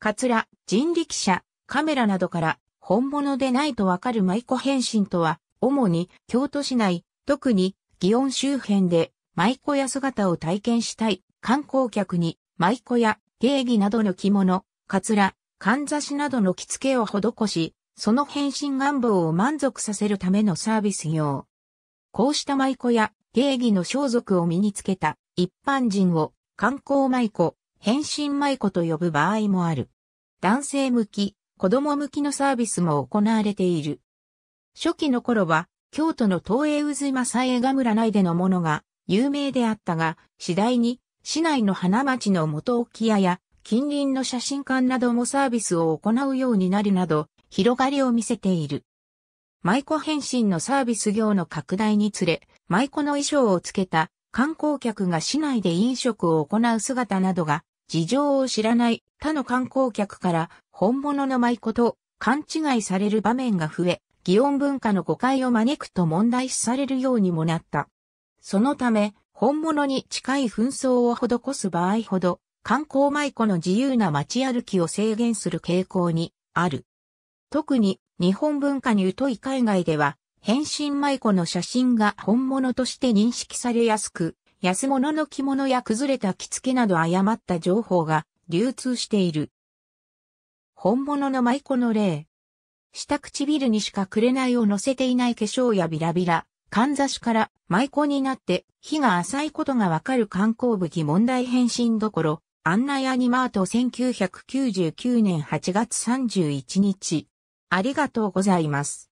カツラ、人力車、カメラなどから本物でないとわかる舞妓変身とは、主に京都市内、特に祇園周辺で舞妓や姿を体験したい観光客に舞妓や芸妓などの着物、カツラ、かんざしなどの着付けを施し、その変身願望を満足させるためのサービス業。こうした舞妓や芸妓の装束を身につけた一般人を観光舞妓、変身舞妓と呼ぶ場合もある。男性向き、子供向きのサービスも行われている。初期の頃は京都の東映渦正映画村内でのものが有名であったが、次第に市内の花街の元置屋や近隣の写真館などもサービスを行うようになるなど広がりを見せている。舞妓変身のサービス業の拡大につれ、舞妓の衣装をつけた観光客が市内で飲食を行う姿などが事情を知らない他の観光客から本物の舞妓と勘違いされる場面が増え、祇園文化の誤解を招くと問題視されるようにもなった。そのため、本物に近い扮装を施す場合ほど、観光舞妓の自由な街歩きを制限する傾向にある。特に日本文化に疎い海外では、変身舞妓の写真が本物として認識されやすく、安物の着物や崩れた着付けなど誤った情報が流通している。本物の舞妓の例。下唇にしか紅を乗せていない化粧やビラビラ、かんざしから舞妓になって日が浅いことがわかる観光武器問題変身どころ、案内アニマート1999年8月31日。ありがとうございます。